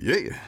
Yeah.